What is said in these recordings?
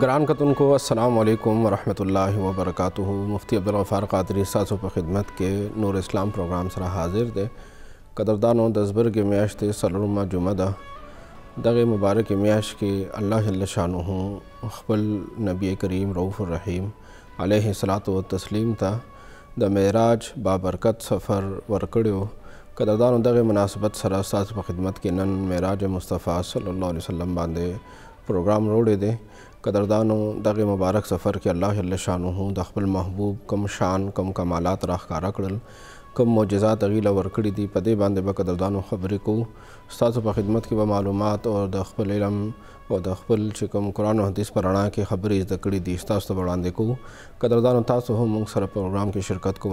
Grain खतून को अस्सलाम वालेकुम वरहमतुल्लाहि वबरकातुहू। मुफ्ती अब्दुल गफ्फार क़ादरी सासों पर खिदमत के नूर इस्लाम प्रोग्राम सरा हाजिर थे। कदरदानों दसबरग म्याशत सलरमा जुमदा दगे मुबारक म्याश के अल्लाह जल्ल शानुहू अखबल नबी करीम रऊफ़ुर रहीम अलैहिस्सलातु व तस्लीम ता द मेराज बाबरकत सफ़र वरकड़ो। कदरदानों दगे मुनासबत सरा सासों पर खिदमत के नन मेराज मुस्तफ़ा सल्लल्लाहु अलैहि वसल्लम बांदे प्रोग्राम रोड़े दे। कदरदानों दगे मुबारक सफ़र के अल्लाह जल्ल शानुहू दखबल महबूब कम शान कम कमालात राहकारा कड़ल कम मोजात अगीला वरकड़ी दी। पदे बांधे ब कदरदानों खबरी को सासों पर खिदमत की मालूमात और दखबल इलम और दखबल शिकम कुरान हदीस पर अणा की खबरी इस दकड़ी दी सासों बढ़ाने को। कदरदानों तासो हो मुंग सरा प्रोग्राम की शिरकत को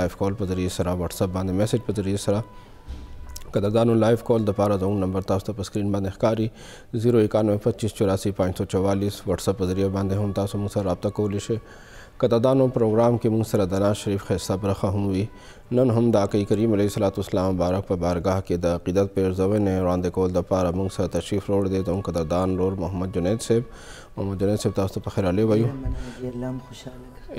लाइव कॉल पर जरिए सरा व्हाट्सअप बांधे मैसेज पर जरिए सरा। कदरदानों लाइव कॉल दपारा दो नंबर तासो पर स्क्रीन बांधे कारी 091-2584-544 व्हाट्सअप पर जरिए बांधे हम तासो मुंह सर रब्ता कोलिश। कदरदानों प्रोग्राम के मुंह सर दना शरीफ खैसा बरखा हुई नन हम दाकई करीम अलैहिस्सलातु वस्सलाम बारक पर बारगाह के दाक़ीदत पेर जवे ने रौंदे कोल दपारा मुंग सर तशरीफ़ रोड दे दो। कदरदान रोड मोहम्मद जुनैद सेब तासो पर खैर आले भाई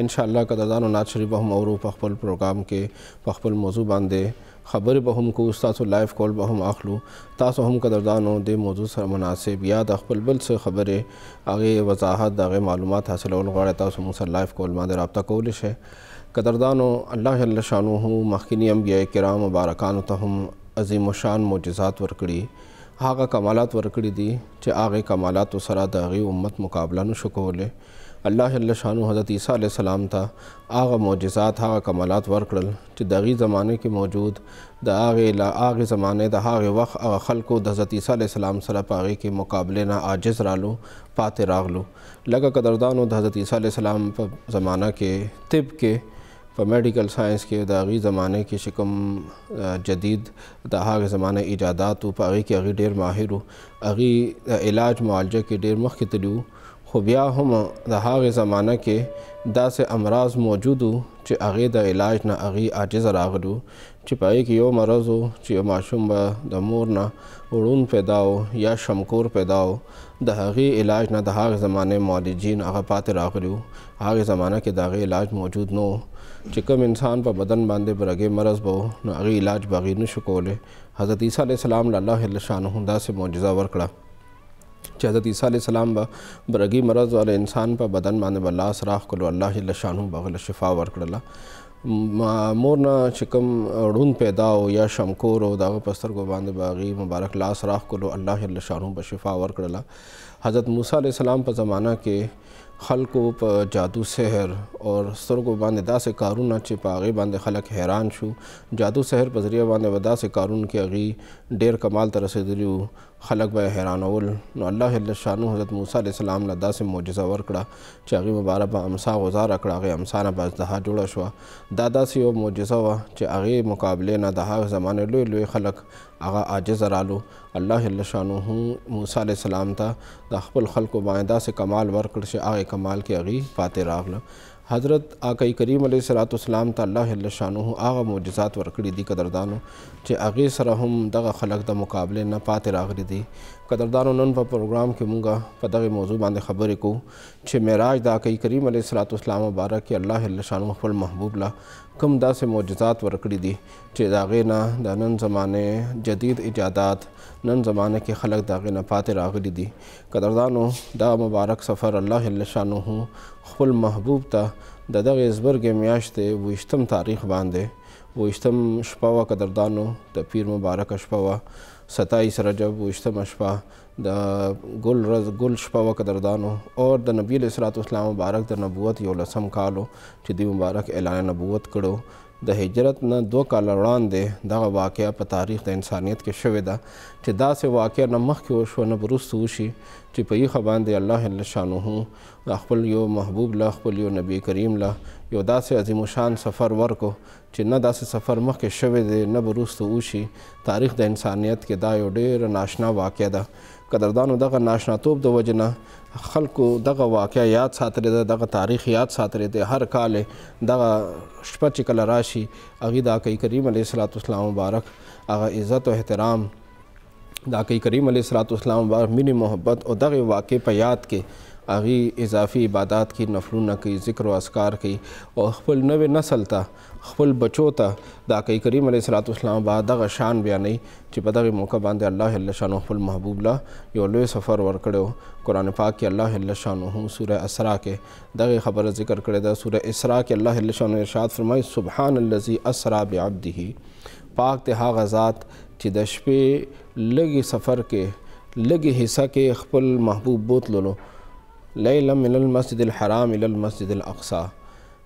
इंशाअल्लाह। कदरदानों नात शरीफ हम और पखपल प्रोग्राम के पखपल मौजू बांधे खबर बहम को तासो लाइव कॉल बहम आखलू तासो हम कदरदानों दे मौजू सर मुनासिब याद अखबल बल से खबरें आगे वजाहत आगे मालूमात हासिल होगा तासो मुसर लाइव कॉल मादे रब्ता कोलिश है। कदरदानों अल्लाह जल्ल शानुहू मखनी अंबिया किराम मुबारकान तहम अजीम शान मोजात वरकड़ी आगा कमालात वरकड़ी दी चे आगे कमालात सरा दागी उम्मत मुकाबला न शकोले। अल्लाह जल्ल शानु हज़रत ईसा अलैहिस्सलाम था आगा मोजात आगा कमालात वरकड़ल चे दागी ज़माने के मौजूद द आगे ला आगे ज़माने द आगे वक़्त आगा खल्को द हज़रत ईसा अलैहिस्सलाम सरा पागे के मुकाबले ना आजिज़ रालो पाते रागलो लगा। कदरदानों द हज़रत ईसा अलैहिस्सलाम पर ज़माना के तिब के पर मेडिकल साइंस के दागी ज़माने की शिकम जदीद दहाग ज़माने इजादात पागी के अगी डेर माहिर हो अगी इलाज मुआलजा के डेर मख के तलू खुबिया हम दहाग ज़माना के दा से अमराज मौजूद हो चे आगे द इलाज ना आगे आजिज़ रागलू चिपाई कि यो मरज़ हो चे माशुम्बा दमोर ना उड़ून पैदा हो या शमकोर पैदा हो दहागी इलाज ना दहाग ज़माने मौलिजीन आगा पाते रागलू आगे ज़माना के दागे इलाज मौजूद न हो चिकम इंसान पर बदन बांधे बरगे मरज़ बो न आगे इलाज बागी न शकोले। हज़रत ईसा अलैहिस्सलाम अल्लाह जल्ल शानुहू दा से मौजज़ा वरकड़ा हज़रत ईसा अलैहिस्सलाम बरगी मरज़ वाले इंसान पर बदन माने बल्लास राख कलो अल्लाह जल्ल शानुहू बगल शिफा वरकड़ला। मोर ना शिकम रून पैदा हो या शमकोर हो दाग पस्तर को बांधे बागी मुबारक लास राख कलो अल्लाह जल्ल शानुहू ब शिफा वरकड़ला। हज़रत मूसा अलैहिस्सलाम पर ज़माना के खलको पर जादू सहर और सर को बांधे दा से कारून ना चिपागे बांधे खलक हैरान शू जादू सहर पर जरिया बांधे वदा से कारून के अगी डेर कमाल तरसे दिलू खलक ब हैरान अवल न अल्लाह जल्ल शानुहू हज़रत मूसा अलैहिस्सलाम लदा से मोजज़ा वरकड़ा चागी मुबारक बा अमसा गुजार अकड़ा गए अमसाना बाज दहा जोड़ा शुआ दादा से वो मोजज़ा हुआ चे आगे मुकाबले ना दहा ज़माने लोए लोए खलक आगा आजिज़ रालो अल्लाह जल्ल शानुहू मूसा अलैहिस्सलाम था दखबल खलको बांदा से कमाल वरकड़ से आगे कमाल के आगे पाते रागल। हज़रत आक़ा करीम अलैहिस्सलातु वस्सलाम ता अल्लाह जल्ल शानुहू आगा मोजात वरकड़ी दी कदरदानों चे आगे सरा हम दगा खलक दा मुकाबले ना पाते रागली दी। कदरदानों नन पर प्रोग्राम के मुंगा पदा के मौजू बांधे खबर को छे मेराज दा आक़ा करीम अलैहिस्सलातु वस्सलाम मुबारक के अल्लाह जल्ल शानुहू अखबल महबूब ला कम दा से मोजात वरकड़ी दी चे दागे ना दानन ज़माने जदीद इजादात नन ज़माने के खलक दागे ना पाते रागली दी। कदरदानों दा मुबारक सफ़र अल्लाह जल्ल शानुहू अखबल महबूब ता ददगे इसबर के म्याशते वो इश्तम तारीख़ बांधे वो इश्तम शपावा कदरदानों द पीर मुबारक अशपावा 27 रजब वो इश्तम अशपा द गुल रज गुल शपावा कदरदानों और द नबी अलैहिस्सलातु वस्सलाम मुबारक द नबूवत योलसम कालो चिदी मुबारक एलान नबूवत करो द हिजरत न दो काल उड़ान दे दगा वाक़ प तारीख़ द इंसानियत के शवेदा चे दा से वाक़ न मख के ओश व न बरुस्त ऊशी चिपई खबान दे अल्लाह जल्ल शानुहू अखबल यो महबूब ला अखबल यो नबी करीम ला यो दा से अजीम शान सफ़र वर को चे न दा से सफ़र मख के शवे दे न बरुस्त ऊशी तारीख़ द इंसानियत के दा यो डेर नाशना वाक़ दा। कदरदानों दगा नाशना तोब दो वजना खल को दगा वाक़ याद साथ रहे दगा तारीख़ याद साथ रहे हर काले दगा शपच कला राशि अगी दाकई करीम अलैहिस्सलातु वस्सलाम मुबारक आगा इज़्ज़त व एहतराम दाकई करीम अलैहिस्सलातु वस्सलाम मुबारक मिनी मोहब्बत और दगे वाक़ पर याद के आगी इजाफी इबादत की नफलूना की ज़िक्र असकार की और खपल नवे नसल था खपल बचो था दाकई करीम अलैहिस्सलाम बाद दगा शान बयानई जी पता के मौका बांधे अल्लाह अल्लाह शान खपल महबूबला यो लो सफ़र वर कड़े हो कुरान पाक के अल्लाह अल्लाह शान सूरह असरा के दगे खबर ज़िक्र करे दा सूरह इसरा के अल्लाह अल्लाह शान इरशाद फरमाई सुबहानल्लज़ी असरा बिअब्दिही पाक तहा गज़ात जी दशपे लगे सफ़र के लगे हिस्सा के खपल महबूब बोत लो लो लैलम मिनल मस्जिदिल हराम इलल मस्जिदिल अक़सा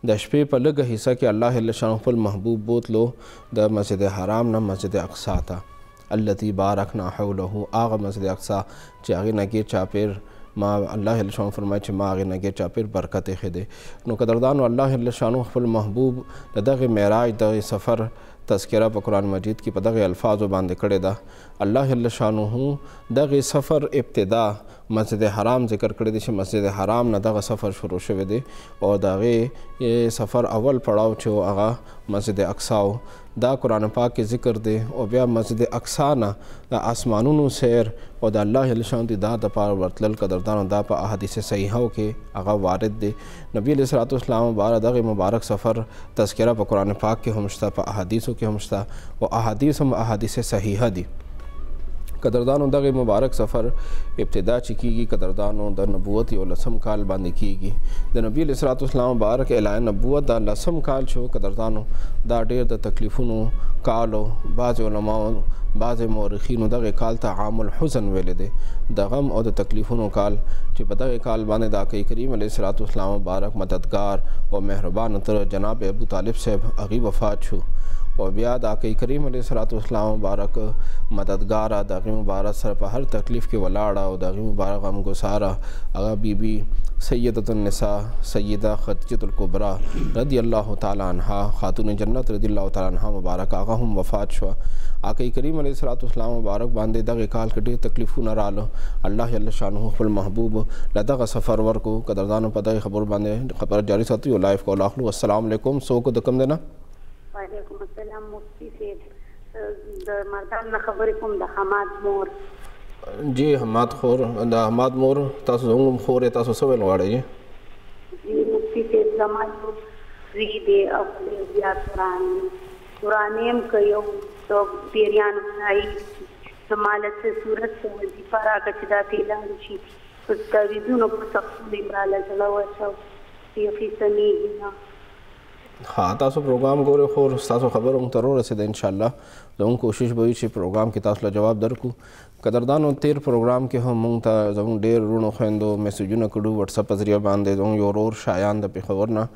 दशपे पर लग हिस्सा के अल्लाह अल्लाह शान फुल महबूब बोत लो द मस्जिद हराम न मस्जिद अक़सा था अल्लती बारक ना हौलहु आग मस्जिद अक़सा चागे नगे चापेर माँ अल्लाह अल्लाह शान फरमाए च माँ आगे नगे चापेर बरकत खेदे नो कदरदान अल्लाह अल्लाह शान फुल महबूब दग मेराज दग सफ़र तस्करा पर कुरान मजीद की पदग अल्फाज बांधे कड़े दा अल्लाह अल्लाह शानहू दग सफ़र इब्तिदा मस्जिद हराम जिक्र करे दे मस्जिद हराम न दग सफ़र शुरू शवे दे और दागे ये सफ़र अव्वल पड़ाव छो आगा मस्जिद अक्सा दा कुरान पाक के जिक्र दे और ब्या मस्जिद अक्सा ना दा आसमानों सैर और दा अल्लाह अल्लाह शान दा दपा वर्तल कदरदान दा पा अहादीस सहीहा के आगा वारद दे नबी अलैहिस्सलाम बार दग मुबारक सफ़र तस्करा पर कुरान पाक के हमशता पा अहादीसों के हमशता और अहादीस हम अहादीस सहीहा दी कदरदान दग मुबारक सफ़र इब्तिदा चीकीगी कदरदान द नबूवत और लसम काल बांधी कीगी द नबी अलैहिस्सलाम मुबारक एलान नबूवत दा लसम काल छो कदरदानों दा डेर द तकलीफ़ों कालो बाज़ उलमाओं बाज़ मौरखीन दगे काल ता आमुल हुज़न वेले दे द गम और द तकलीफ़ों काल जो पदग काल बांधे दाकई करीम अलैहिस्सलाम मुबारक मददगार और मेहरबान तर जनाब अबू तालिब साहब अगी वफात छो और ब्याद आकई करीम अलैहिस्सलाम मुबारक मददगारा दागी मुबारक सर पर हर तकलीफ़ के वलाड़ा और दागी मुबारक गम गुसारा आगा बीबी सैयदतुन्निसा सैयदा खदीजतुल कुबरा रदियल्लाहु तआला अन्हा खातून जन्नत रदियल्लाहु तआला अन्हा मुबारक आगा हम वफात शुआ आकई करीम अलैहिस्सलाम मुबारक बांधे दग काल के तकलीफ़ों न रालो अल्लाह अल्लाह शानहु फुल महबूब लदग सफ़र वर को कदरदान पता खबर बांधे खबर जारी साथी और लाइफ को लाखलू अस्सलाम वालेकुम सो को दकम देना वालेकुम अस्सलाम मुफ्ती से मर्दान खबर कुम द हमाद मोर जी हमाद खोर द हमाद मोर तास जोंगम खोर तास सवेल वाड़े जी जी मुफ्ती से समाज को री दे अपने यात्राएं पुरानेम कयो तो पेरियान आई समालत से सूरत से वजीफारा कचदा तेला रुचि तस्ताविदुनो सबसे इमरान अल्लाह वसो यफी समी ना हाँ तासो प्रोग्राम गोरे खोर तासो खबर उतरों रसीद इंशाअल्लाह लोगों कोशिश बई छि प्रोग्राम की तासला जवाब दरकू कदरदान तेर प्रोग्राम के हम मुंगता जऊँ डेर रूणो खैंदो मैसेजून कड़ू व्हाट्सअप जरिया बांधे जऊँ योरोर शायान द पेखवर ना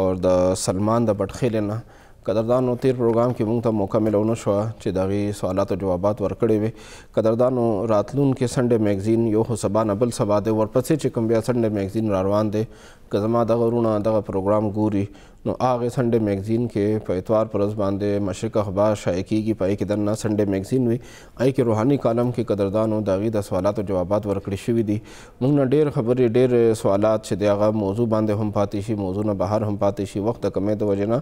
और द सलमान द बटखे लेना कदरदान तेर प्रोग्राम के मुंगता मौका मिलौनो शुआ चे दागी सवालात और जवाबात वरकड़े हुए कदरदान रातलून के संडे मैगज़ीन यो हो सबा नबल सबा दे वरपसे चिकम्बिया संडे मैगज़ीन रारवान दे कजमा दगा रूणा दगा प्रोग्राम गूरी नो आगे संडे मैगज़ीन के पैतवार परस बांधे मशरक़ अखबार शायकी की पाई के दन्ना संडे मैगज़ीन हुई आई के रूहानी कालम के कदरदान और दागी द सवालात और जवाबात वरकड़ी शुवी दी मुंगना डेर खबर डेर सवालात से दगा मौजू बांधे हम पाती शी मौजू न बाहर हम पाती शी वक्त कमे तो वजना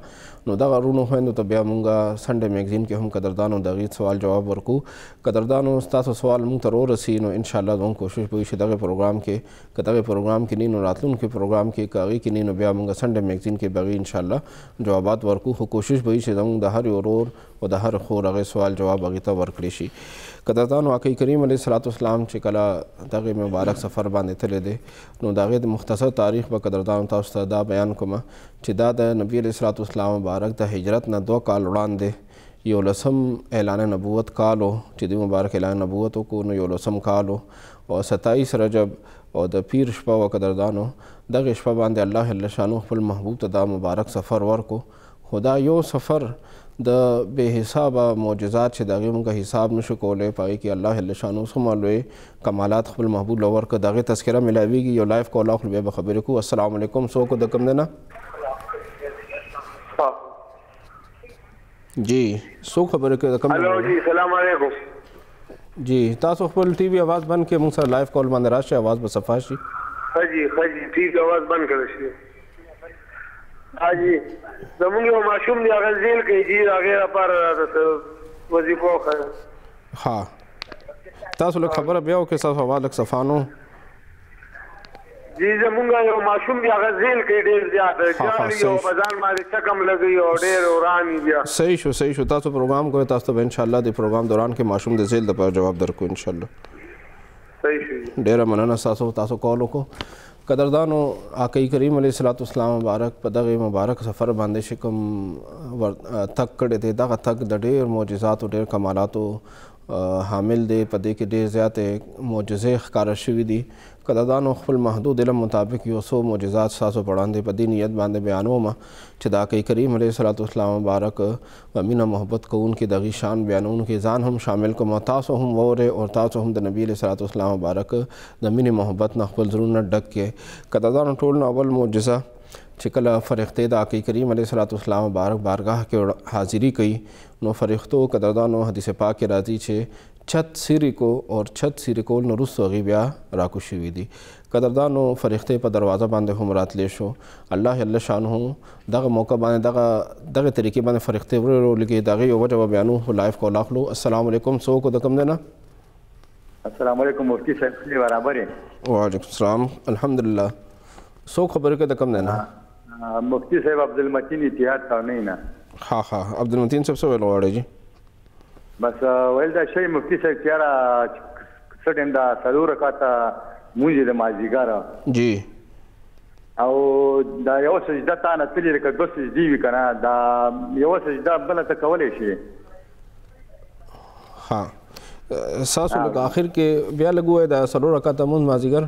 नो दगा रूणो हैं तो ब्या मुंगा संडे मैगज़ीन के हम कदरदान और दागी सवाल जवाब वरकू कदरदान उस्ताद सवाल मुंग तरो रसी नो इंशाअल्लाह दों कोशिश हुई शी दगे प्रोग्राम के कदगे प्रोग्राम के नी नो रातलून के प्रोग्राम के कागी के नी नो ब्या मुंगा संडे मैगज़ीन के बगी इंशाअल्लाह जवाबात वरकू हो कोशिश भई से दऊँ दहर और दहर खोर आगे सवाल जवाब अगीता वर्कड़ी शी कदरदान वाकई करीम अलैहिस्सलाम चिकला दागे मुबारक सफ़र बांधे तले दे नो दागे मुख्तसर तारीख़ व कदरदान तास्ता बयान कुमा चिदा द नबी अलैहिस्सलाम मुबारक द हिजरत न दो काल उड़ान दे यो लसम एलान नबूवत काल हो चिदी मुबारक एलान नबूवत को नो यो लसम काल हो और 27 रजब और द पीर शपा व कदरदान हो दग शपा बांधे अल्लाह अल्लाह शान फुल महबूब तदा मुबारक सफ़र वर को खुदा यो सफ़र द बेहिसाब मोजज़ात से दागे उनका हिसाब न शकोले पाई कि अल्लाह अल्लाह शान समालोए कमालात खुल महबूब लवर का दागे तस्करा मिलाएगी यो लाइफ को अल्लाह खुलबे बख़बर को अस्सलाम वालेकुम सो को दकम देना जी सो खबर के दकम हेलो जी सलाम वालेकुम जी तासो फुल टीवी आवाज़ बन के मुंसा लाइव कॉल बंद राशि आवाज़ बसफाशी हाँ जी ठीक आवाज़ बंद कर दी हाँ जी जमुनी वो मासूम ने आगे जेल के जी आगे अपार वजीफा है हाँ तासो लोग खबर अब याओ के साथ आवाज़ लग सफानो जी زمونږ یو ماشوم بیا غزل کې ډېر زیات دی او بازار باندې چکم لګي او ډېر ورانی بیا صحیح شو تاسو پروګرام کوئ تاسو ته ان شاء الله د پروګرام دوران کې ماشوم د زیل د پر جواب درکو ان شاء الله صحیح شو ډېر مننه تاسو کول وکړو قدردانو آقای کریم علیہ السلام مبارک په دغه مبارک سفر باندې شکم تک کړه دې دغه تک د ډېر معجزات او ډېر کمالات حامل دی پدې کې ډېر زیاتې معجزې ښکاره شوي دي قدردانو خپل محدود علم مطابق یو څو معجزات ستاسو په وړاندې په دې نیت باندې بیانومه چې د آقای کریم علیه السلام مبارک په مینه محبت کوونکې دغې شان بیانونکې ځان هم شامل کوم تاسو هم واورئ او تاسو هم د نبي علیه السلام مبارک د مینې محبت نه خپل زړونه ډک کړئ قدردانو ټول نه اول معجزه چې کله فرښتې د آقای کریم علیه السلام مبارک بارګاه کې حاضری کوي نو فرښتو قدردانو حدیث پاک کې راځي چې چت سری کو اور چت سری کول نو رسو هغې بیا راکوشي وي دي قدردانو فرښتې په دروازه باندې هم راتلی شو الله جل شانه دغه موقع باندې دغه طریقې باندې فرښتې ورو ورو لګي د هغې یو وجه به بیانو لایف کال اخلو السلام علیکم څوک د کوم دی نه السلام علیکم مفتي صاحب څه برابر یې وعلیکم السلام الحمدلله څوک خبرې کوي د کوم دی نه مفتي صاحب عبدالمتین اتحاد تاونۍ نه ها عبدالمتین صاحب څه ویل غواړئ جي بس ویل دا شی مفتی صاحب چې یاره څه ټایم دا څلور رکعته مونځ یې د مازدیګره جي او دا یوه سجده تا نه تللې لکه دوه سجدې وي که نه دا یوه سجده بله ته کولی شي ها ستاسو لکه آخر کې بیا لږ ووایئ دا څلور رکعته مونځ مازدیګر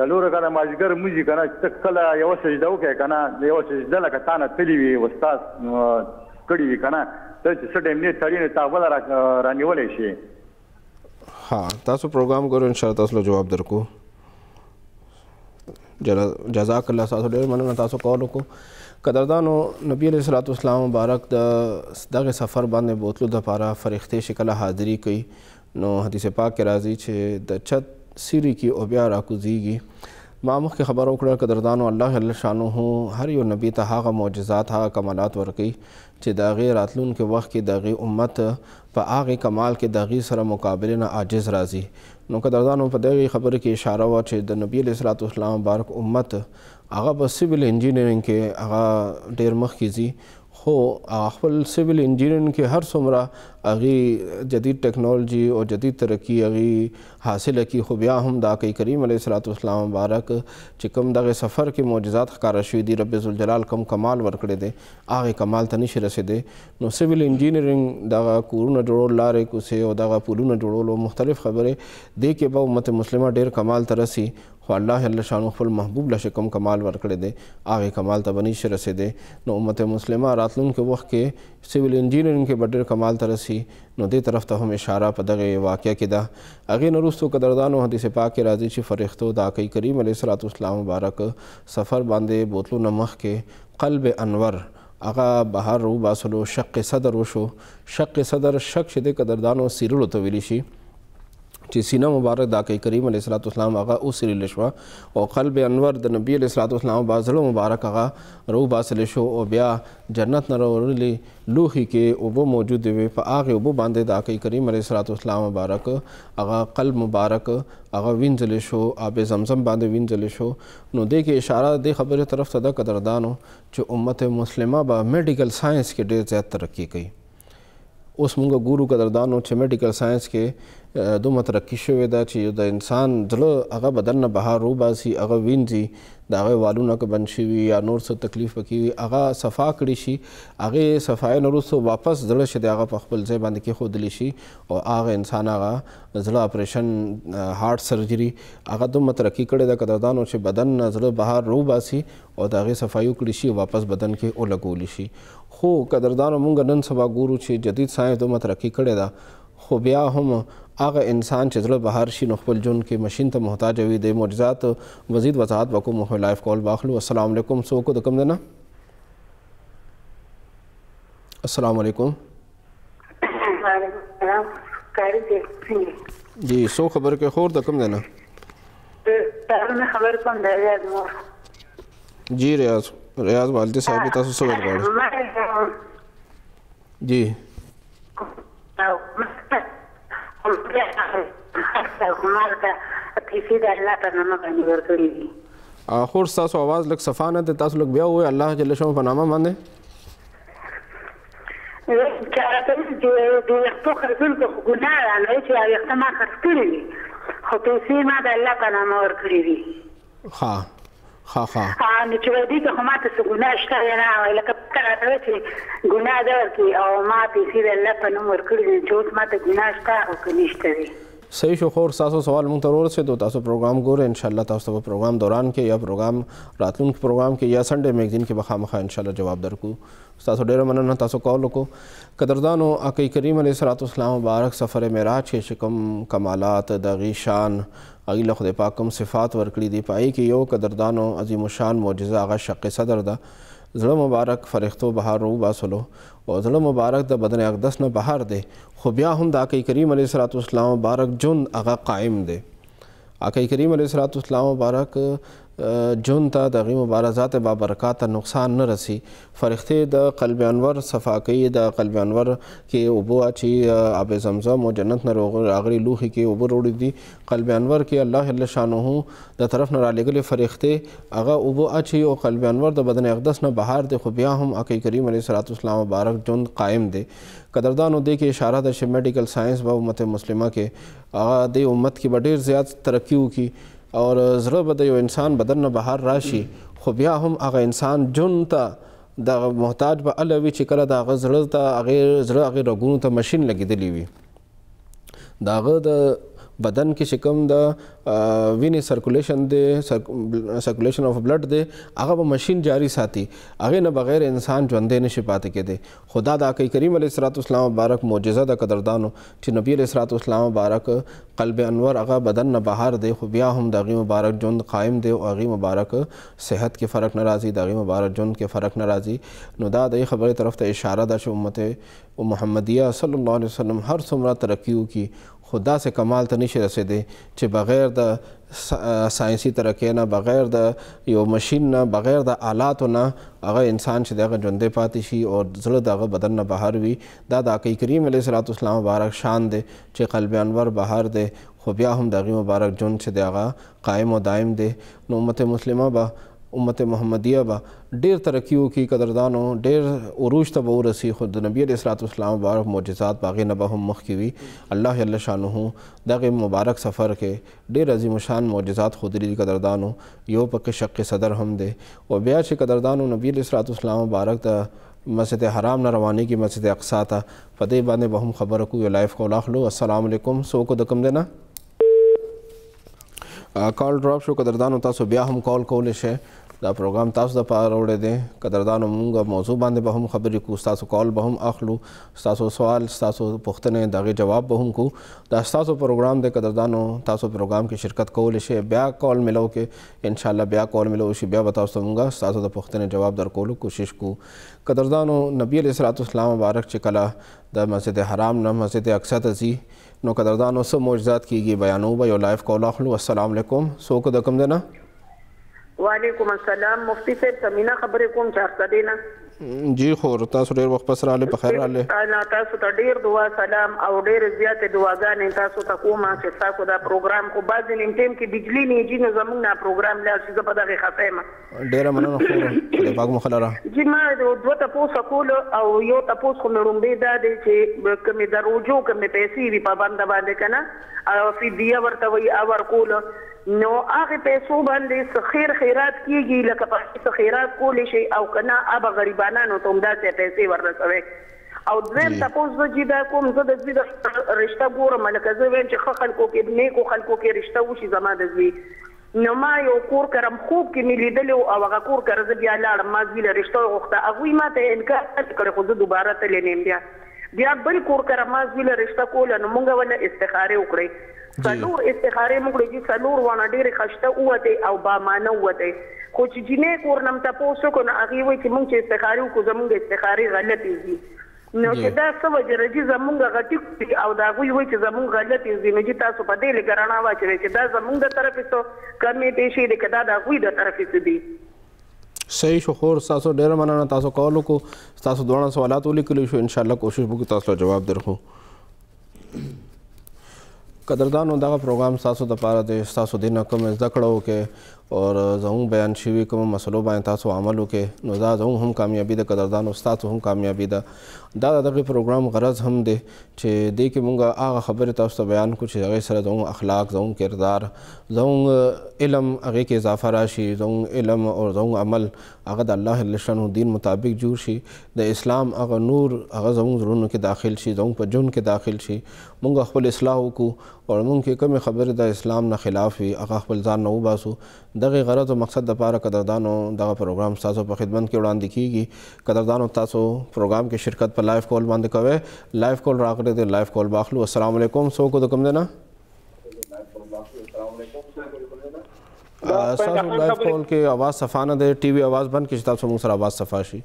څلور رکعته مازدیګر مونځ یې که نه چې ته کله یوه سجده وکړې که نه یوه سجده لکه تا نه تللې وي استاد کړي وي که نه हाँ तासो प्रोग्राम करो इंशाअल्लाह तासो जवाब दर को जज़ाकल्लाह तासो डेर मनना तासो कॉल को قدردانو نبی علیہ السلام مبارک دغه سفر باندې بوتلو د پاره فرښتې شکله حاضری کوي نو حدیث پاک کې راځي چې د چت سری کی او بیا راکوزیږي ما مخکې خبر وکړه قدردانو الله جل شانه هر یو نبی ته هغه معجزات هغه کمالات ورکوي چې د هغې راتلونکي وخت کې د هغې امت په هغې کمال کې د هغې سره مقابلې نه عاجز راځي نو قدردانو په دغې خبرې کې اشاره وه چې د نبي علیه السلام مبارک امت هغه په سیول انجینیرنګ کې هغه ډېر مخکې ځي خو خپل سیول انجینیرنګ کې هر څومره هغې جدید ټیکنالوژي او جدید ترقي هغې حاصله کی خو بیا هم د آقای کریم علیه السلام مبارک چې کوم دغه سفر کې معجزات ښکاره شوي دي رب ذوالجلال کوم کمال ورکړی دی هغې کمال ته نشي رسېدی نو سیول انجینیرنګ دغه کورونه جوړول لارې کوڅې او دغه پلونه جوړولو مختلف خبرې دې کې به امت مسلمه ډېر کمال ته رسي خو الله جل شانه خپل محبوب له چې کوم کمال ورکړی دی هغې کمال ته به نشي رسېدی نو امت مسلمه راتلونکي وخت کې سیول انجینیرنګ کې به ډېر کمال ته رسي نو دې طرف ته هم اشاره په دغه واقعه کې ده هغې نه وروستو قدردانو حدیث پاک کې راځي چې فرښتو د آقای کریم علیه السلام مبارک سفر باندې بوتلو نه مخکې قلب انور هغه بهر روباسلو شق صدر وشو شق صدر شق چې د قدردانو سیرلو ته ویلی شي چې سینه مبارک د آقای کریم علیه السلام هغه وسیلل شوه او قلب انور د نبي علیه السلام په زړه مبارک هغه روباسلی شو او بیا جنت نه راوړلي لوښي کې اوبه موجود وي په هغې اوبو باندې د آقای کریم علیه السلام مبارک هغه قلب مبارک هغه وینځلی شو آب زمزم باندې وینځلی شو نو دې کې اشاره دې خبرې طرف ته ده قدردانو چې امت مسلمه به میډیکل ساینس کې ډېر زیات ترقي کوي اوس موږ ګورو قدردانو چې میډیکل ساینس کې دومره ترقي شوې ده چې د انسان زړه هغه بدن نه بهر روباسي هغه وینځي د هغې والونه که بند شوي یا نور څه تکلیف پکې وي هغه صفا کړی شي هغې صفایي نه وروسته واپس زړه چې دی هغه په خپل ځای باندې کېښودلی شي او هغه انسان هغه زړه اپریشن هارټ سرجري هغه دومره ترقي کړې ده قدردانو چې بدن نه زړه بهر روباسي او د هغې صفایي وکړی شي واپس بدن کې ولګولی شي خو قدردانو موږ نن سبا ګورو چې جدید ساینس دومره ترقي کړې ده خو بیا هم هغه انسان چې زړه بهر شي نو خپل ژوند کې ماشین ته محتاج وي د معجزات مزید وضاحت به کوم خو لایف کال واخلو السلام علیکم څوک د کوم دی نه السلام علیکم جی څو خبر کې خور د کوم دی نه خبر کوم جی ریاض والدی صاحب تاسو څه ویل جی تکلیفی د الله په نامه باندې ورکړي دي. اخر تاسو आवाज لک صفانه ته تاسو لک بیا وې الله جل شانو په نامه باندې یو چارته د یو خرزل کو ګناه نه چې هغه ختمه خرڅکړي خو پیسې ما د الله په نامه ورکړي دي. ها ها ها ان چې دې ته هم تاسو ګناه شته نه لکه کړه چې ګناه درکې او ما پیسې د الله په نامه ورکړي چې ما ته ګناه شته او کنيشته دي. सही शोखोर सासो सवाल मुंतरोर से तो तासो प्रोग्राम गोरे इंशाल्लाह तासो प्रोग्राम दौरान के या प्रोग्राम रातून के प्रोग्राम के या संडे मैगजीन के बखाम खा इंशाल्लाह जवाब दर को तासो डेरा मनन तासो कॉल को कदरदानो आकई करीम अलैहिस्सलाम मुबारक सफ़र मेराज के शिकम कमालात दगी शान अगला खुद पाकम सिफात वर्कड़ी दी पाई कि यो कदरदानो अजीम शान मोजिज़ा आगा शक़ सदर दा ज़ल मुबारक फ़रिश्तो बहार रू बासलो और ज़ल मुबारक द बदन अकदस न बहार दे खुबिया हम द आक़ई करीम अलैहिस्सलाम मुबारक जुन आगा कायम दे आक़ई करीम अलैहिस्सलाम मुबारक जुन ता दगी मुबारज़ात बाबरकत नुकसान न रसी फ़रिश्ते द क़ल्ब अनवर सफ़ाक़ी द क़ल्ब अनवर के उबो आची आब जमज़म और जन्नत न रागरी लूही के उबो रोड़ी दी क़ल्ब अनवर के अल्लाह जल्ल शानुहू द तरफ न राले गले फ़रिश्ते आगा उबो आची और क़ल्ब अनवर द बदन अक़दस न बहार दे खुबिया हम आक़ई करीम अलैहिस्सलाम मुबारक जुन कायम दे कदरदान दे के इशारा द मेडिकल साइंस व उम्मत मुस्लिमा के आगा दे उम्मत की बडेर ज़्यादा तरक्की की और ज़रा बदे यो इंसान बदन न बहार राशि खुबिया हम आगा इंसान जुन ता दा मोहताज ब अलवी चिकरा दाग ज़रता आगे ज़रा आगे रगून ता मशीन लगी दिली हुई दाग दा बदन की शिकम दा विनी सर्कुलेशन दे सर्कुलेशन ऑफ ब्लड दे आगा वो मशीन जारी साथी आगे न बग़ैर इंसान जंदे ने शिपाते के दे खुदा दा आक़ई करीम अलैहिस्सलाम मुबारक मोजिज़ा दा कदरदानो ची नबी अलैहिस्सलाम मुबारक क़ल्ब अनवर आगा बदन न बहार दे खुबिया हम दागी मुबारक जुन कायम दे आगी मुबारक सेहत के फ़र्क नाराज़ी दागी मुबारक जुन के फ़र्क नाराज़ी नुदा दई ख़बर तरफ त इशारा दाश उम्मत मुहम्मदिया सल्लल्लाहु अलैहि वसल्लम हर सुमरा तरक्की की खुदा से कमाल तो नहीं रसे दे चे बग़ैर द साइंसी तरक्की ना बग़ैर द यो मशीन ना बग़ैर द आलात ना अगर इंसान से दगा जंदे पाती शी और ज़ल दगा बदन ना बहार भी दादा आक़ई करीम अलैहिस्सलाम मुबारक शान दे चे क़ल्ब अनवर बहार दे खुबिया हम दगी मुबारक जुन से दगा कायम व दायम दे उम्मत मुस्लिमा बा उम्मत मुहम्मदिया बा डेर तरक्की की कदरदानों डेर उरूज तब रसी खुद नबी अलैहिस्सलाम मुबारक मोजिज़ात बाग़ी नबा हम मुख की हुई अल्लाह जल्ल शानुहू दाग़ मुबारक सफ़र के डेर अज़ीम शान मोजिज़ात खुदरी कदरदानों यो पक शक़ सदर हम दे और ब्याज कदरदानों नबी अलैहिस्सलाम मुबारक दा मस्जिद हराम न रवानी की मस्जिद अक़सा था फ़तेह बाने बहम ख़बर को यो लाइफ को लाख लो अस्सलामु अलैकुम सो को दकम देना कॉल ड्रॉप शो कदरदानों तासो ब्या हम कॉल कोलिश है दा प्रोग्राम तासो दा पार ओड़े दें कदरदानों मूँगा मौजू बांधे बहम खबरी को तासो कॉल बहम आखलू तासो सवाल तासो पुख्तने दागे जवाब बहम को दास्तासो प्रोग्राम दे कदरदानों तासो प्रोग्राम की शिरकत कोलिश है ब्या कॉल मिलो के इंशाल्लाह ब्या कॉल मिलो उसी ब्या बताओ सूँगा तासो दा पुख्तने जवाब दर कोलो कोशिश को कदरदानों नबी अलैहिस्सलाम मुबारक चिकला द मस्जिद हराम न मस्जिद अक़सा तजी नो कदरदानों सब मोजज़ात की गई बयानों यो लाइफ कॉल आखलू अस्सलाम वालेकुम सो को दकम देना वालेकुम अस्सलाम मुफ्ती से तमीना खबरें कौन चाहता देना जी खोर तासो डेर वक्त पसरा आले बखैर आले ना तासो ता डेर दुआ सलाम और डेर ज़ियात दुआगाने तासो ता कोमा से साको दा प्रोग्राम को बाद दिन टाइम की बिजली नहीं जी न जमुना प्रोग्राम ला चीज पता के खसेमा डेरा मनन खोर ले बाग मखलरा जी मा दो तपो सकूल और यो तपो को नरुंबे दा दे के कमे दरोजो कमे पैसे भी पाबंद बांधे कना और फिर दिया वर्तवई आवर कोल नो आगे पैसों बंदे सखीर खैरात की गई लकपासी सखीरात को लेशे आउ कना अब गरीबाना नो तुम दा से पैसे वर्द सवे आउ द्वेम तपोज जीदा को मजद जीदा रिश्ता गोर मलक जवेन च खखल को के ने को खल को के रिश्ता उसी जमा दजी नमा यो कोर करम खूब की मिली दलो आव कोर कर जबिया लाड़ माजी ल रिश्ता ओखता अगुई माते इनका कर खुद दोबारा ते लेने दिया बिया बल कोर करम माजी ल रिश्ता को न मुंगा वला इस्तिखारे उकरे सलूर इस्तिखारे मुकड़े जी सलूर वाना डेरे खस्ता हुआ थे और बामाना हुआ थे कुछ जिन्हें कोरनम तपोसो को ना आगे हुई कि मुंग इस्तिखारे को जमुंग इस्तिखारे गलत ही नौकदा सब जरा जी जमुंग गलती हुई और दागुई हुई कि जमुंग गलत ही मुझे तासो पदे ले कराना हुआ चले कि दा जमुंग दा तरफ इसो कमे पेशी ले कदा दागुई दा तरफ इस दी सही शोखोर तासो डेरा मनाना तासो कॉल को तासो दोना सवालात उली के लिए इंशाल्लाह कोशिश बुक तासो जवाब दे रखूं कदरदान उनका प्रोग्राम सासो दपारा देश सासो दिन कम जकड़ो के और जऊँ बयान शीवी कम मसलो बाएँ तासो अमल के नज़ा जऊँ हम कामयाबी द कदरदान उस्ताद हम कामयाबी दा दादा दगे प्रोग्राम गरज हम दे छे दे के मुंगा आगा खबर तासो बयान कुछ जगह सर जऊँ अखलाक जऊँ किरदार जऊँ इलम आगे के इजाफा राशि जऊँ इलम और जऊँ अमल आगा द अल्लाह लशन दीन मुताबिक जूर शी द इस्लाम आगा नूर आगा जऊँ जुर्न के दाखिल शी जऊँ पर जुर्न के दाखिल शी मुंगा खबल इस्लाह को और मुंके कम खबर द इस्लाम न खिलाफ ही आगा खबल जान नऊ बासू दगे गरज और मकसद दपारा कदरदानों दगा प्रोग्राम सासो पर खिदमत के उड़ान दिखेगी कदरदानों तासो प्रोग्राम की शिरकत पर लाइव कॉल बंद कवे लाइव कॉल राखरे दे लाइव कॉल बाखलू अस्सलाम वालेकुम सो को तो कम देना सासो लाइव कॉल के आवाज़ सफाना दे टीवी आवाज़ बंद की किताब से मुसर आवाज़ सफाशी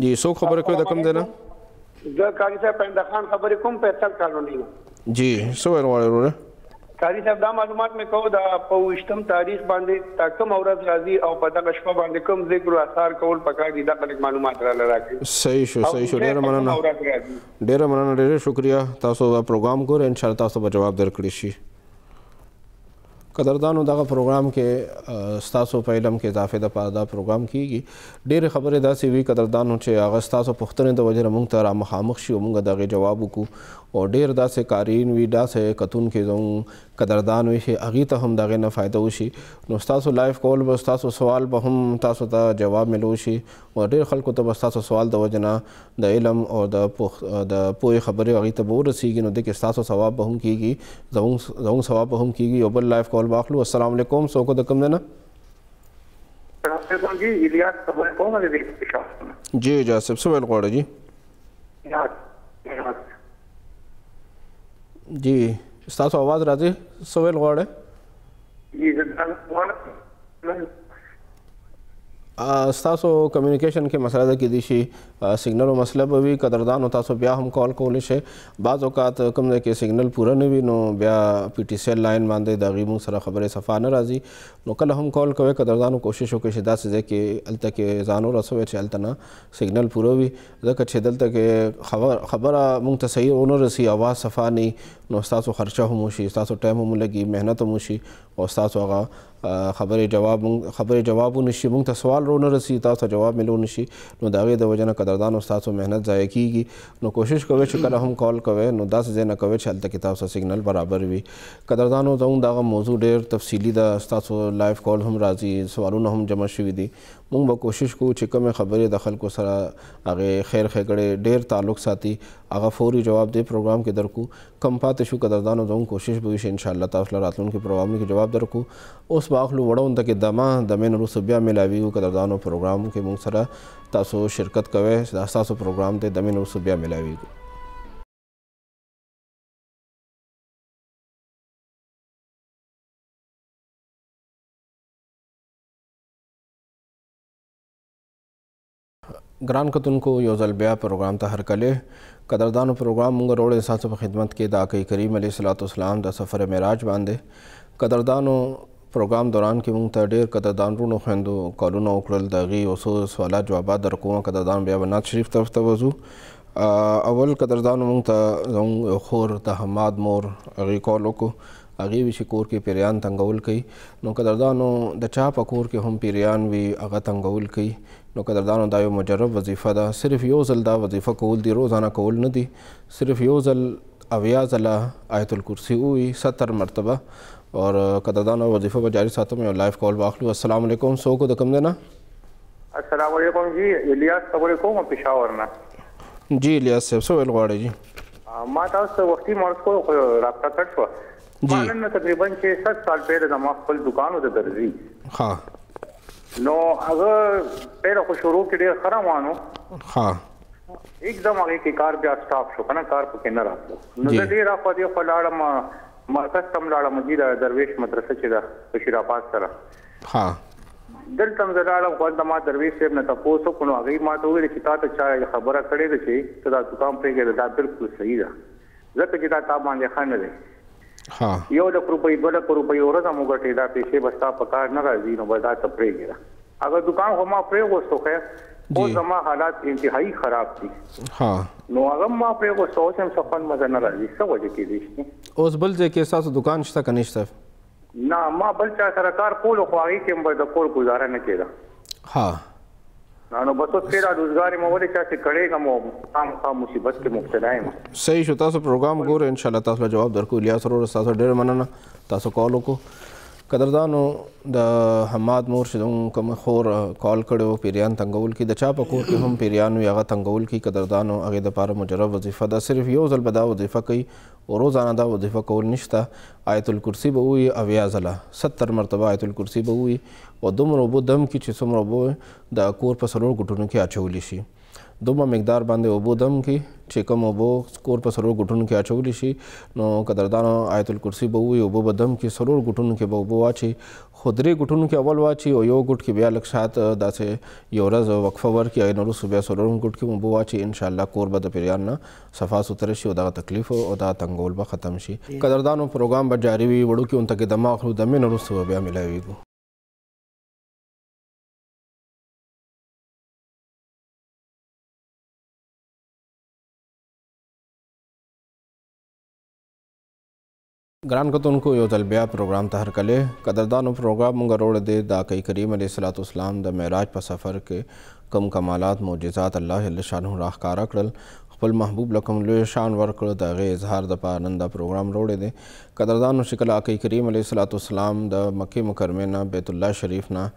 जी सो खबर को तो कम देना जी सो वाले कारी साहब دا معلومات مې کو دا په اشتم تاریخ باندې تا کوم اورز راځي او په دغه شپه باندې کوم ذکر او اثار کول پکار دي دا کوم معلومات را لراکې صحیح شو ډیر مننه ډیر شکریا تاسو دا پروګرام کور ان شاء الله تاسو به جواب درکړی شي قدردانو دا پروګرام کې تاسو په علم کې اضافه د پاره دا پروګرام کیږي ډیر خبره دا سی وی قدردانو چې اغست تاسو پختنه د وجره مونږ ته را مخامخ شي مونږ دغه جواب وکړو और डेर दास कारीन वी दास कतून के जाऊँ कदरदान हुई अगी तो हम दागे न फ़ायदा हुई नुस्तासो लाइव कॉल बस तासो सवाल बहम तासो ता जवाब मिलोशी और डेर खल को तो बस तासो सवाल दवजना द इलम और द पोए खबरें अगी तो बोर सीगी न देख तासो सवाब बहम कीगी जाऊँ सवाब बहम कीगी ओबल लाइव कॉल बाखलू अस्सलाम वालेकुम सो को दकम देना जी जासिब सुबेल गौड़ा जी जी सासो आवाज़ राजी सोहेल गौड़ है सासो कम्युनिकेशन के मसला की दिशी सिग्नल और मसला भी कदरदान होता सो ब्या हम कॉल को लिशे बाज़ औकात कम दे के सिग्नल पूरा नहीं भी नो ब्या पीटीसी लाइन बांधे दागी मुँह सरा खबरें सफ़ा न राजी नो कल हम कॉल कवे कदरदान कोशिश हो के शिदा से कि अलत के जानो रसो चलतना सिग्नल पूरा भी जक अच्छे दल तक खबर मुँह तो सही ओनर रसी आवाज़ सफ़ा नहीं नोस्तासो खर्चा हो मुशी उस्तासो टाइम हो लगी मेहनत हो मुशी और उस्तासो आगा खबर जवाब नशी मुंग त सवाल रोन रसी तासो जवाब मिलो नशी नो दागे द वजना कदरदान उस्तासो मेहनत जाय कीगी नो कोशिश कवे शकर हम कॉल कवे नो 10 जना कवे छलता किताब सा सिग्नल बराबर भी कदरदानो जाऊं दागा मौजू ढेर तफसीली दा उस्तासो लाइव कॉल हम राजी सवालो न हम जमा शवी दी मुंग ब कोशिश को चिक में खबर दखल को सरा आगे खैर खगड़े ढेर ताल्लुक साथी आगा फौरी जवाब दे प्रोग्राम के दरकू कम पाते शु कदरदानो जाऊं कोशिश भविष्य इंशाल्लाह ताला रातलों के प्रोग्राम के जवाब दरकू उस बाखलू वड़ों तक दमा दमेन रुसबिया मिलावी कदरदानों प्रोग्राम के मुँह सरा तासो शिरकत कवे तासो प्रोग्राम ते दमेन रुसबिया मिलावी ग्रान कतुन को योजल ब्या प्रोग्राम ता हर कले कदरदानों प्रोग्राम मुँगा रोड इंसानों पर खिदमत के दाकई करीम अलैहिस्सलाम दा सफ़र मेराज बांधे कदरदानों प्रोग्राम दौरान के मुँह डेर कदरदान रूनो खंदो कॉलोना उकड़ल दागी ओसो सवाल जवाब दरकुआ कदरदान ब्या बनात शरीफ तरफ तवजू अवल कदरदान मुँह तऊँ खोर तहमाद मोर अगी कॉलों को आगे भी शिकोर के पेरियान तंगौल कई नो कदरदानों द चाह पकूर के हम पेरियान भी आगा तंगौल कई नो कदरदानों दायो मुजरब वजीफ़ा दा सिर्फ यो जल दा वजीफ़ा कौल दी रोज़ाना कौल न दी सिर्फ यो जल अविया जला आयतुल कुर्सी हुई 70 मरतबा और कदरदान वजीफ़ा ब जारी सातों में लाइव कॉल बाखलू अस्सलाम वालेकुम सो को दकम देना अस्सलाम वालेकुम जी इलियास सलामकुम पेशावर ना जी इलियास साहब सो अलवाड़े जी मां तास वक्ती मर्ज को रास्ता कट हुआ मानन तकरीबन 6-7 साल पहले जमा फल दुकान होते दर्जी हां नो अगर पहले को शुरू के लिए खरा मानो हां एकदम आगे की कार पे स्टाफ शो ना कार पे न रहा नजर दे रहा पद ये फलाड़ा मरकज तमलाड़ा मस्जिद दरवेश मदरसा चेदा बशीराबाद सरा हां दिल तमलाड़ा को दमा दरवेश से न तपोसो को आगे मात हो गई किताब अच्छा खबर खड़े थे तो दुकान पे के दादा बिल्कुल सही था जब किता ताब मान खान ने हाँ यो लख रुपये 2 लाख रुपये और मुगर टेढ़ा पैसे बस्ता पकार न राजी नो बदा तपरे गिरा अगर दुकान होमा प्रे वो तो खैर वो जमा हालात इंतहाई खराब थी। हाँ नोगम आपरे को सोच हम सफन मजन राजी सब वजह की दिस उस बल जे के साथ दुकान शता कनिश सर ना मां बल चा सरकार पोल ख्वाही के बद कोल गुजारा न केदा। हां नानो बसो तेरा रोजगार में वले चा से करेगा मो काम का मुसीबत के मुक्तदाय में सही होता सो प्रोग्राम गोर इंशाल्लाह ताला जवाब दर को इलियास और साथ डेर मनना तासो कॉल को कदरदानो द हमाद मोर्शदों कम खोर कॉल करो पेरियान तंगोल की दचा पकोर के हम पेरियान यागा तंगोल की कदरदानो आगे दपार मुजरब वजीफा दा सिर्फ यो जलबदा वजीफा कई और रोज़ाना दा वजीफा कौल निश्ता आयतुल कुर्सी बऊई अव्याजला 70 मरतबा आयतुल कुर्सी बऊई और दुम रोबो दम की 600 रोबो द कोर पसरो गुटुन की आचोलिशी दुमा मकदार बांधे ओबो दम की चेकम ओबो कोर पर सरोर गुटुन के आचोली शी नो कदरदानो आयतुल कुर्सी बहु ओबो बदम की सरोर गुटुन के बहुबो आची खुदरे गुटुन के अवल वाची और यो गुट के ब्या लक्षात दासे योरज वक्फवर की आयनोर सुबह सरोर गुट के बहुबो आची इंशाल्लाह कोर बद पेरियाना सफा सुथरे शी उदा तकलीफ उदा तंगोल बा खत्म शी कदरदानो प्रोग्राम ब जारी हुई वड़ो की उन तक दमा आखरू दमे नोर सुबह ब्या मिलाएगी। ग्रान कतुन को यो तलबिया प्रोग्राम तहर कले कदरदान प्रोग्राम मुंगा रोड दे दा कई करीम अलैहिस्सलाम द मेराज पर सफ़र के कम कमालात मोजिज़ात अल्लाह जल्ल शानहु राहकारा करल फुल महबूब लकम लो शान वर्क दागे इजहार दपा आनंदा प्रोग्राम रोड़े दे कदरदान शिकल आकई करीम अलैहिस्सलाम द मक्के मुकरमे ना बैतुल्ला शरीफ ना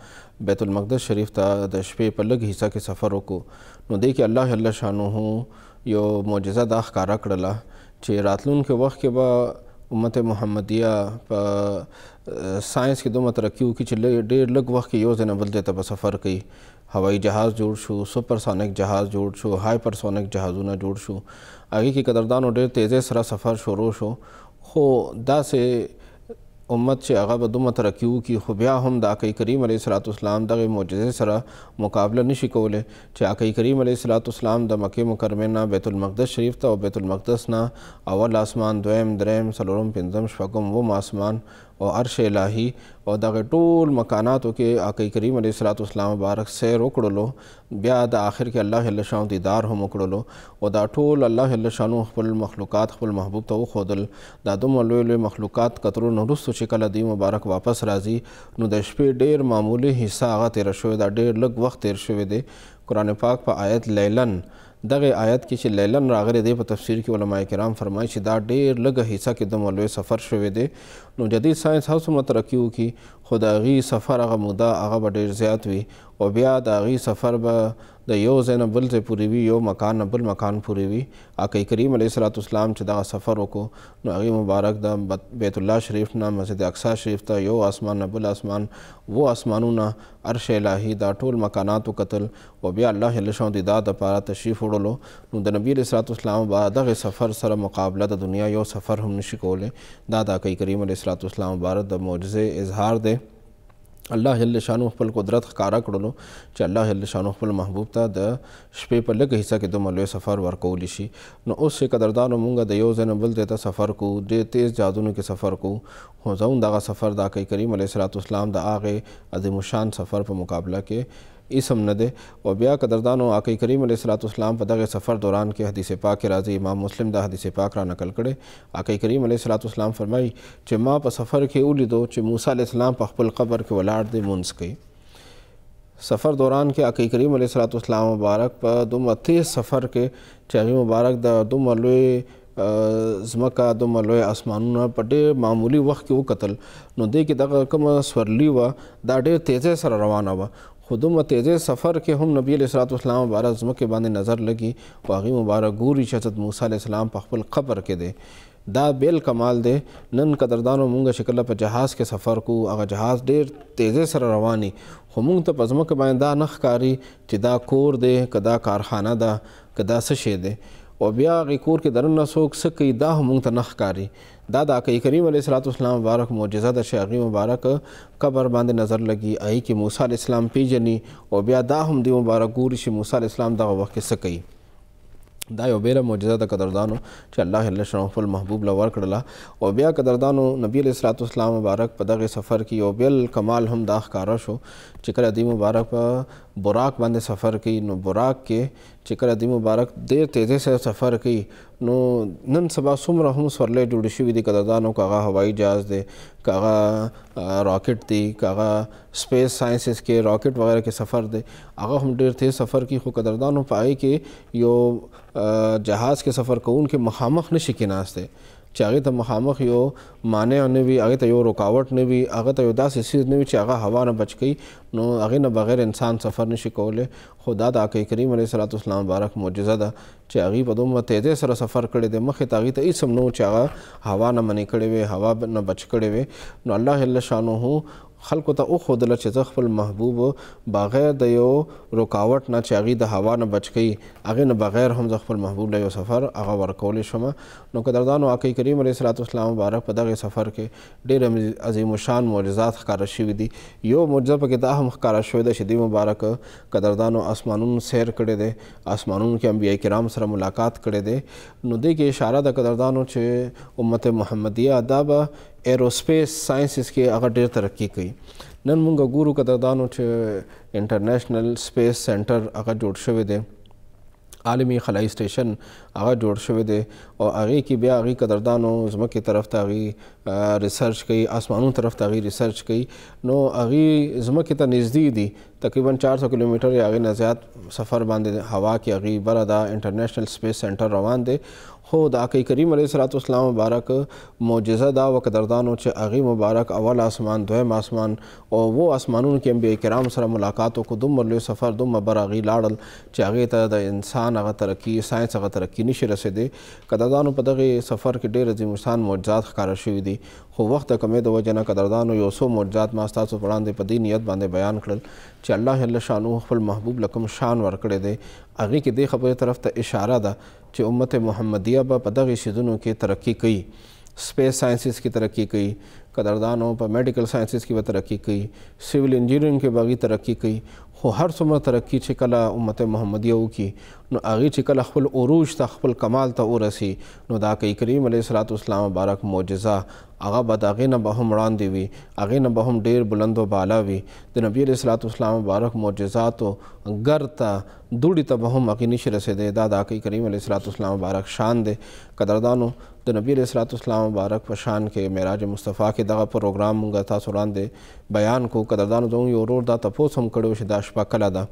बैतुलमक़दस शरीफ ता दशपे पलग हिस्सा के सफ़रों को नो दे कि अल्लाह जल्ल शानहु यो मोजिज़ा दाहकारा करला चे रातलून के वक्त के बा उम्मत मोहम्मदिया साइंस की दो तरक्की की चिल्ले डेढ़ लग वक्त की योजना अवल देता पर सफ़र कई हवाई जहाज़ जोड़ शू सुपरसोनिक जहाज़ जोड़ शू हाइपरसोनिक जहाज़ूना जोड़ शू आगे की कदरदान और डेढ़ तेज़े सरा सफ़र शोरो शो हो दा से उम्मत से आगा बदुम तरक्की की खुब्या हम दाकई करीम अलैहिस्सलाम दगे मोजज़े सरा मुकाबला निशी कोले चे आकई करीम अलैहिस्सलाम द मक्के मुकरमे ना बैतुलमक़दस शरीफ था और बैतुलमक़दस ना अवल आसमान दोम द्रम सलोरम पिंजम शफ़कम वम आसमान और अर्श इलाही और दगे टोल मकानात के आकई करीम अलैहिस्सलाम मुबारक सैर उकड़लो ब्या द आखिर के अल्लाह जल्ल शानहु दीदार हम उकड़लो और दा टोल अल्लाह जल्ल शानहु खबुल मखलूक़ात खबुल महबूब तो खोदल दादुम अलोल मखलूक़ात कतरो नुरुस्त शिकल दी मुबारक वापस राजी नुदशपे डेर मामूली हिस्सा आगा तेरा शो दा डेर लग वक्त तेर शो दे कुरान पाक पर आयत लैलन दगे आयत की लैलन रागरे दे पर तफसीर की उलमाए किराम फरमाई शी दा डेर लग हिस्सा के दम अलवे सफ़र शो दे नो जदीद साइंस हाउस मत रखी की खुदागी सफ़र आगा मुदा आगा ब डेर ज़्यात हुई और ब्या दागी सफ़र ब द यो जैन बुल से पूरी हुई यो मकान अबुल मकान पूरी हुई आकई करीम अलैहिस्सलाम चदा सफ़र को नगी मुबारक दा बैतुल्ला शरीफ ना मस्जिद अक्सा शरीफ था यो आसमान अबुल आसमान वो आसमानू ना अर्श इलाही दा टोल मकानात कतल व ब्या अल्लाह जल्ल शानहु दीदार दा पारा तशरीफ़ उड़लो द नबी अलैहिस्सलाम बाद सफ़र सर मुकाबला द दुनिया यो सफ़र हम निशिकोले दादा आकई करीम अलैहिस्सलाम भारत द मोजज़े इजहार दे अल्लाह जल्ल शानहु खपल कुदरत कारा कड़लो चे अल्लाह जल्ल शानहु खपल महबूब ता द शपे पर लग हिस्सा के दम अलवे सफ़र वरकोलिशी न उससे कदरदान मूँगा दयोज़ नबल देता सफ़र को दे तेज़ जादून के सफ़र को होजाऊँ दागा सफ़र दा कई करीम अलैहिस्सलाम दा आगे अज़ीमुशान सफ़र पर मुकाबला के इसम न दे और ब्या कदरदान आकई करीम अलैहिस्सलाम पदग सफ़र दौरान के हदीस पाक के राजी इमाम मुस्लिम दा हदीस पाक रा नकल करे आकई करीम अलैहिस्सलाम फरमाई चे माँ पर सफ़र के उली दो चे मूसा अलैहिस्सलाम पर खपुल क़बर के वलाड दे मुंस कई सफ़र दौरान के आकई करीम अलैहिस्सलाम मुबारक पर दुम तेज़ सफ़र के चाहे मुबारक द दुम अलवे ज़मका दुम अलवे आसमानों पटे मामूली वक्त के वो कतल न दे कि दगा कम स्वरली वा दा डेर तेज़े सर रवाना हुआ खुदम तेज़ सफ़र के हम नबी अलैहिस्सलाम मुबारक ज़म के बांधे नज़र लगी वागी मुबारक गूरी हज़रत मूसा अलैहिस्सलाम पखपुल ख़बर के दे दा बेल कमाल दे नन कदरदानों मूँगा शिकला पर जहाज़ के सफ़र को अगर जहाज़ डेर तेज़े सर रवानी हमूंग तो पज़म के बांदा नखकारी चिदा कोर दे कदा कारखाना दा कदा सशे दे और ब्या कोर के दरन सोख सक दा हमूंग तो नखकारी दादा आकई करीम अलैहिस्सलाम मुबारक मोजज़ा दा शहरी मुबारक कबर बांधे नज़र लगी आई कि मूसा अलैहिस्सलाम पी जनी और ब्या दा हम दी मुबारक गूरी शे मूसा अलैहिस्सलाम दा वक़्त सकई दायो बेरा मोजज़ा दा कदरदानो चे अल्लाह जल्ल शानहुल महबूब लवर कड़ला और ब्या कदरदानो नबी अलैहिस्सलाम मुबारक पदग सफ़र की और बेल कमाल हम दाख कारा शो चिकर अदी मुबारक बुराक बंदे सफ़र की नो बुराक के चिकरदी मुबारक देर तेज़े से सफ़र की नो नन सबा सुमर हम स्वर्ले जुड़शी विधि कदरदानों कागा हवाई जहाज़ दे कागा रॉकेट दी कागा स्पेस साइंसेस के रॉकेट वगैरह के सफ़र दे आगा हम देर तेज़ सफ़र की खो कदरदानों पाए कि यो जहाज़ के सफ़र को उनके मखामख ने शिकनास दे चाहे तो मखामख यो माने ने भी आगे तो यो रुकावट ने भी आगे तो यो दास इस चीज़ ने भी चाहे हवा ना बच गई नो आगे न बग़ैर इंसान सफ़र ने शिकोले खुदा आके करीम अलैहिस्सलाम बारक मौजज़ा दा चाहे बदो म तेज़े सरा सफ़र करे दे मखे तागी तो इस समनो चाहे हवा न मने कड़े हुए हवा न बच कड़े हुए नो अल्लाह शानो हो खल्क तो ओ खुदल चखल महबूब बग़ैर दयो रुकावट ना चागी द हवा न बच गई आगे न बग़ैर हम जखल महबूब लो सफ़र आगा वरकौल शमा नो कदरदान वाकई करीम अलैहिस्सलाम मुबारक पदा के सफ़र के डेर अजीम शान मौजज़ात ख़ारशी विदी यो मौजज़ा पकता हम ख़ारशोद शदी मुबारक कदरदान आसमानों सैर करे दे आसमानों के अंबिया कराम सर मुलाकात करे दे नुदे के इशारा द कदरदानों से उम्मत मोहम्मदिया अदाबा एरोस्पेस साइंसेस के अगर डेर तरक्की कई नन मुंगा गुरु कदरदानों से इंटरनेशनल स्पेस सेंटर अगर जोड़ शवे दे आलमी खलाई स्टेशन आगा जोड़ शवे दे और आगे की ब्या आगे कदरदानों जमक की तरफ तागी रिसर्च कई आसमानों तरफ तागी रिसर्च कई नो आगे जमक की तनज़दी दी तकरीबन 400 किलोमीटर या आगे नज़ात सफ़र बांधे हवा के आगे बरदा इंटरनेशनल स्पेस सेंटर रवान दे खुद आके करीम अलैहिस्सलाम मुबारक मौजज़ा दा व कदरदानों से आगे मुबारक अवल आसमान दोहम आसमान और वो आसमानों के अंबिया कराम सर मुलाकातों को दुम मरल सफ़र दुम अबर आगे लाड़ल चाहे त इंसान अगर तरक्की साइंस अगर तरक्की निश रसे दे कदरदानों पता के सफ़र के डेर अजीम शान मौजज़ात ख़ारशी दी खो वक्त कमे दो जना कदरदानों योसो मौजज़ात मास्ता से पढ़ान दे पदी नियत बांधे बयान करल च अल्लाह शानू खफल महबूब लकम शान वरकड़े दे आगे के दे खबर तरफ त इशारा दा जो उम्मत मोहम्मदिया बा पदा के शिदनों की तरक्की कई स्पेस साइंसेस की तरक्की कई कदरदानों पर मेडिकल साइंसेस की तरक्की कई सिविल इंजीनियरिंग के बागी तरक्की कई हो हर सम तरक्की छिकला उम्मत मोहम्मदिया की नो आगे छिकला खफुल उरूज तखफुल कमाल तरसी नो दा कई करीम अलैहिस्सलाम मुबारक मौजज़ा आगा बद आगे न बहम उड़ान देवी आगे न बहम डेर बुलंद व बालावी तो नबी अलैहिस्सलाम मुबारक मौजज़ा तो गरता दूड़ी तबहम अकीनिश रसे दे दादा कई करीम अलैहिस्सलाम मुबारक शान दे कदरदानों तो नबी अलैहिस्सलाम मुबारक व शान के मेराज मुस्तफ़ा के दगा प्रोग्राम उंगा था सुरान दे बयान को कदरदानों जो यो रोर दा तपोस हम कड़ो शिदाशपा कला दा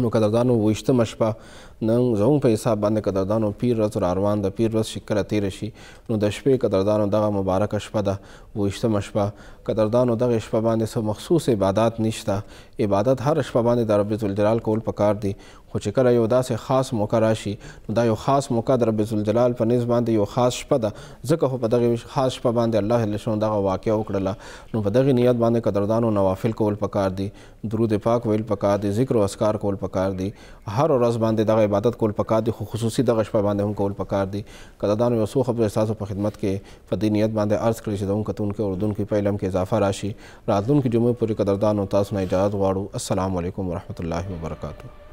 नो कदरदानों वो इश्तम अशपा नंग जऊँ पे हिसाब बांधे कदरदानों पीर रस और आरवान द पीर रस शिक्कर अतिरशी नो दशपे कदरदानों दगा मुबारक अशपा दा वो इश्तम अशपा कदरदानों दगा अशपा बांधे सो मखसूस इबादत निश्ता इबादत हर अशपा बांधे दा रब्बिल जलाल कोल पकार दी खो चिकला योदा से ख़ास मौका राशि दा यो ख़ास मौका द रब्बिल जलाल पर निज़ बांधे यो ख़ास शपा दा जका हो पदा ख़ास शपा बांधे अल्लाह लशों दगा वाक़िया उकड़ला नो बदगी नियत बांधे कदरदानों नवाफिल कोल पकार दी दुरूद पाक वेल पकार दी ज़िक्र असकार कोल पकार दी हर और रस बांधे दगा इबादत कोल पकार दी खुसूसी दगा शपा बांधे हम कोल पकार दी कदरदानों यसो खबर एहसास पर खिदमत के फदी नियत बांधे अर्ज़ करी सदूँ कतून के उर्दून की पैलम के इजाफा राशि रातून की जुम्मे पूरी कदरदानों तासना इजाज़त वाड़ू अस्सलामु अलैकुम वरहमतुल्लाहि वबरकातुहू।